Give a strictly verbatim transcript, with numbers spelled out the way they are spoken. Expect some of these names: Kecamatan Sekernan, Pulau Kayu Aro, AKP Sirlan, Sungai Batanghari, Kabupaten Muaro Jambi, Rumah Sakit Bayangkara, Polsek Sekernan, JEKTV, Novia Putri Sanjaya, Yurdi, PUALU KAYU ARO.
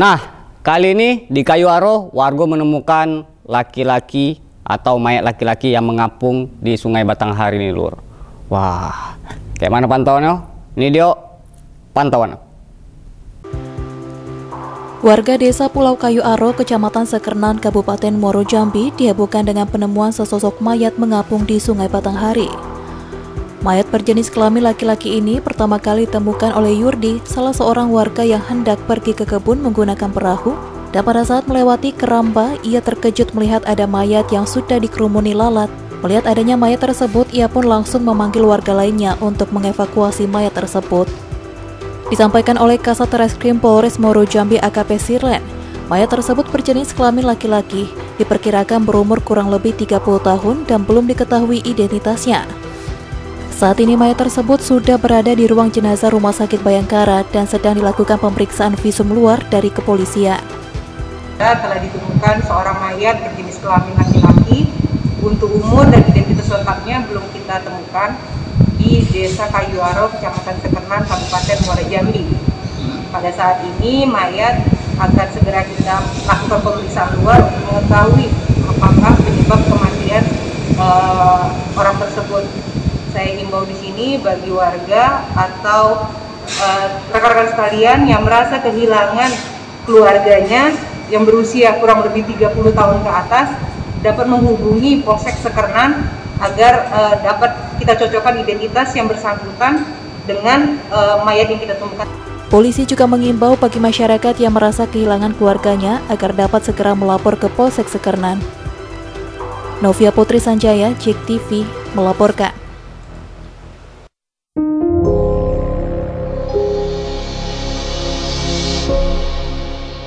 Nah, kali ini di Kayu Aro, warga menemukan laki-laki atau mayat laki-laki yang mengapung di Sungai Batanghari ini, Lur. Wah, kayak mana pantauannya? Ini dia pantauan. Warga desa Pulau Kayu Aro, Kecamatan Sekernan, Kabupaten Muaro Jambi dihebohkan dengan penemuan sesosok mayat mengapung di Sungai Batanghari. Mayat berjenis kelamin laki-laki ini pertama kali ditemukan oleh Yurdi, salah seorang warga yang hendak pergi ke kebun menggunakan perahu, dan pada saat melewati keramba, ia terkejut melihat ada mayat yang sudah dikerumuni lalat. Melihat adanya mayat tersebut, ia pun langsung memanggil warga lainnya untuk mengevakuasi mayat tersebut. Disampaikan oleh Kasat Reskrim Polres Muaro Jambi A K P Sirlan, mayat tersebut berjenis kelamin laki-laki, diperkirakan berumur kurang lebih tiga puluh tahun dan belum diketahui identitasnya. Saat ini mayat tersebut sudah berada di ruang jenazah Rumah Sakit Bayangkara dan sedang dilakukan pemeriksaan visum luar dari kepolisian. Telah ditemukan seorang mayat berjenis kelamin laki-laki, untuk umur dan identitas lengkapnya belum kita temukan, di Desa Kayu Aro, Kecamatan Sekernan, Kabupaten Muaro Jambi. Pada saat ini mayat akan segera kita lakukan pemeriksaan luar untuk mengetahui apakah penyebab kematian uh, orang tersebut. Saya himbau di sini bagi warga atau rekan-rekan uh, sekalian yang merasa kehilangan keluarganya yang berusia kurang lebih tiga puluh tahun ke atas dapat menghubungi Polsek Sekernan agar uh, dapat kita cocokkan identitas yang bersangkutan dengan uh, mayat yang kita temukan. Polisi juga mengimbau bagi masyarakat yang merasa kehilangan keluarganya agar dapat segera melapor ke Polsek Sekernan. Novia Putri Sanjaya, J E K T V, melaporkan.